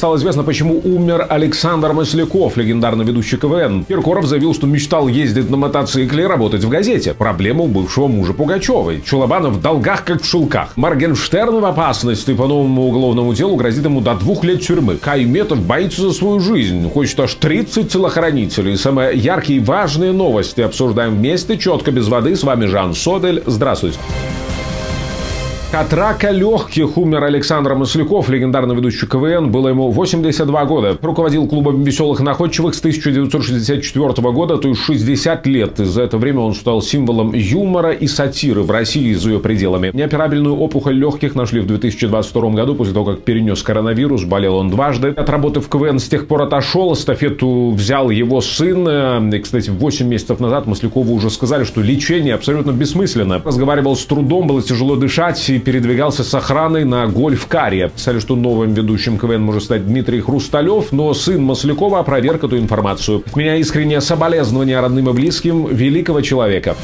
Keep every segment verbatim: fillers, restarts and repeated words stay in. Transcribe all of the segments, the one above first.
Стало известно, почему умер Александр Масляков, легендарный ведущий КВН. Киркоров заявил, что мечтал ездить на мотоцикле и работать в газете. Проблема у бывшего мужа Пугачёвой. Челобанов в долгах, как в шелках. Моргенштерн в опасности. По новому уголовному делу грозит ему до двух лет тюрьмы. Кай Метов боится за свою жизнь. Хочет аж тридцать телохранителей. Самые яркие и важные новости обсуждаем вместе, четко, без воды. С вами Жан Содель. Здравствуйте. От рака легких умер Александр Масляков, легендарный ведущий КВН, было ему восемьдесят два года. Руководил клубом веселых и находчивых с тысяча девятьсот шестьдесят четвёртого года, то есть шестьдесят лет. И за это время он стал символом юмора и сатиры в России и за ее пределами. Неоперабельную опухоль легких нашли в две тысячи двадцать втором году, после того, как перенес коронавирус, болел он дважды. От работы в КВН с тех пор отошел, эстафету взял его сын. И, кстати, восемь месяцев назад Маслякову уже сказали, что лечение абсолютно бессмысленно. Разговаривал с трудом, было тяжело дышать и передвигался с охраной на гольф-каре. Писали, что новым ведущим КВН может стать Дмитрий Хрусталёв, но сын Маслякова опроверг эту информацию. От меня искреннее соболезнование родным и близким великого человека.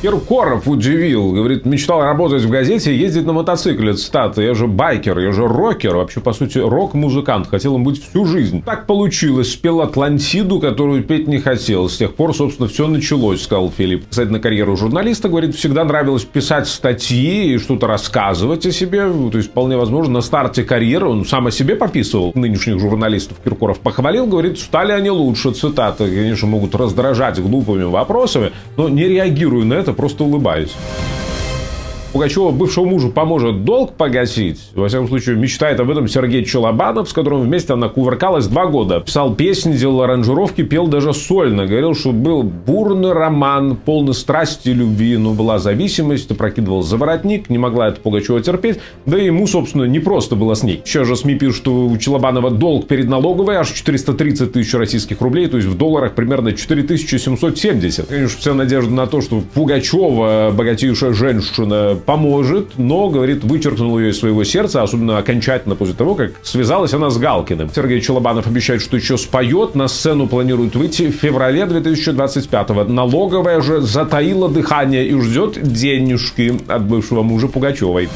Киркоров удивил. Говорит, мечтал работать в газете и ездить на мотоцикле. Цитата. Я же байкер, я же рокер. Вообще, по сути, рок-музыкант. Хотел им быть всю жизнь. Так получилось. Спел «Атлантиду», которую петь не хотел. С тех пор, собственно, все началось, сказал Филипп. Кстати, на карьеру журналиста, говорит, всегда нравилось писать статьи и что-то рассказывать о себе. То есть, вполне возможно, на старте карьеры он сам о себе пописывал. Нынешних журналистов Киркоров похвалил. Говорит, стали они лучше. Цитата. Конечно, могут раздражать глупыми вопросами, но не реагирую на это. Просто улыбаюсь. Пугачёва бывшему мужу поможет долг погасить. Во всяком случае, мечтает об этом Сергей Челобанов, с которым вместе она кувыркалась два года. Писал песни, делал аранжировки, пел даже сольно. Говорил, что был бурный роман, полный страсти и любви, но была зависимость, опрокидывал за воротник, не могла это Пугачёва терпеть. Да и ему, собственно, не просто было с ней. Сейчас же СМИ пишут, что у Челобанова долг перед налоговой аж четыреста тридцать тысяч российских рублей, то есть в долларах примерно четыре тысячи семьсот семьдесят. Конечно, вся надежда на то, что Пугачёва, богатейшая женщина, поможет, но, говорит, вычеркнул ее из своего сердца, особенно окончательно после того, как связалась она с Галкиным. Сергей Челобанов обещает, что еще споет, на сцену планирует выйти в феврале две тысячи двадцать пятого. Налоговая же затаила дыхание и ждет денежки от бывшего мужа Пугачевой.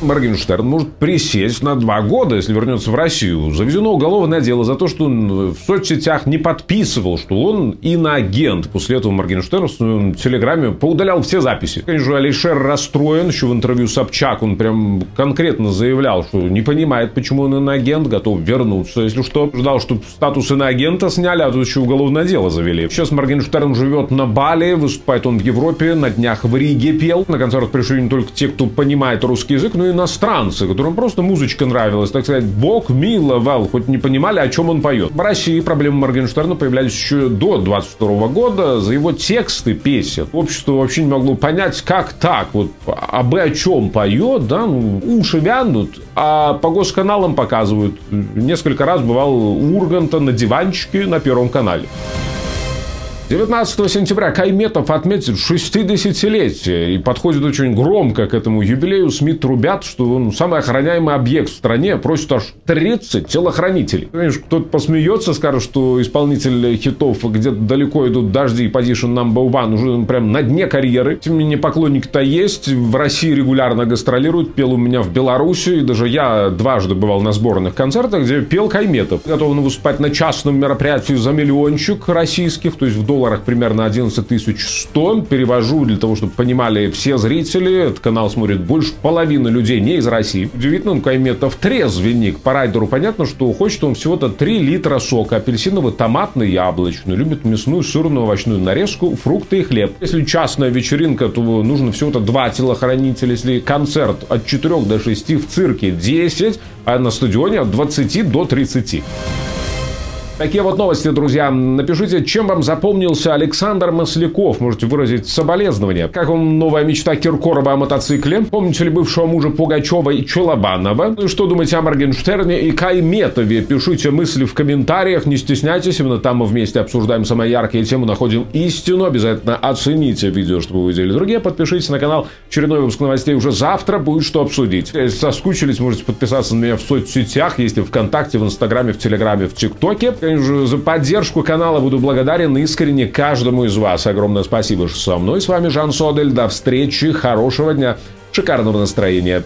Моргенштерн может присесть на два года, если вернется в Россию. Заведено уголовное дело за то, что он в соцсетях не подписывал, что он иноагент. После этого Моргенштерн в своем телеграме поудалял все записи. Конечно, Алишер расстроен. Еще в интервью Собчак он прям конкретно заявлял, что не понимает, почему он иноагент, готов вернуться. Если что, ждал, что статус иноагента сняли, а тут еще уголовное дело завели. Сейчас Моргенштерн живет на Бали, выступает он в Европе, на днях в Риге пел. На концерт пришли не только те, кто понимает русский язык, но и иностранцы, которым просто музычка нравилась, так сказать, бог миловал, хоть не понимали, о чем он поет. В России проблемы Моргенштерна появлялись еще до двадцать второго года за его тексты песен. Общество вообще не могло понять, как так, вот, а бы о чем поет, да, ну, уши вянут, а по госканалам показывают. Несколько раз бывал у Урганта на диванчике на Первом канале. девятнадцатого сентября Кай Метов отметит шестидесятилетие и подходит очень громко к этому юбилею. СМИ трубят, что он самый охраняемый объект в стране, просит аж тридцать телохранителей. Конечно, кто-то посмеется, скажет, что исполнитель хитов «Где-то далеко идут дожди» и «Position Number One» уже прям на дне карьеры. Тем не менее, поклонники-то есть, в России регулярно гастролируют, пел у меня в Беларуси, и даже я дважды бывал на сборных концертах, где пел Кай Метов. Готов выступать на частном мероприятии за миллиончик российских, то есть в долларах. Примерно одиннадцать тысяч сто. Перевожу для того, чтобы понимали все зрители. Этот канал смотрит больше половины людей не из России. Удивительно, он Кай Метов трезвенник. По райдеру понятно, что хочет он всего-то три литра сока. Апельсиновый, томатный, яблочный. Любит мясную, сырную, овощную нарезку, фрукты и хлеб. Если частная вечеринка, то нужно всего-то два телохранителя. Если концерт от четырёх до шести, в цирке десять, а на стадионе от двадцати до тридцати. Такие вот новости, друзья. Напишите, чем вам запомнился Александр Масляков. Можете выразить соболезнования. Как вам новая мечта Киркорова о мотоцикле? Помните ли бывшего мужа Пугачёва и Челобанова? Ну и что думаете о Моргенштерне и Кай Метове? Пишите мысли в комментариях. Не стесняйтесь. Именно там мы вместе обсуждаем самые яркие темы, находим истину. Обязательно оцените видео, чтобы вы увидели другие. Подпишитесь на канал. Очередной выпуск новостей уже завтра. Будет что обсудить. Если соскучились, можете подписаться на меня в соцсетях. Есть и ВКонтакте, в Инстаграме, в Телеграме, в ТикТоке. За поддержку канала буду благодарен искренне каждому из вас. Огромное спасибо, что со мной. С вами Жан Содель. До встречи, хорошего дня, шикарного настроения.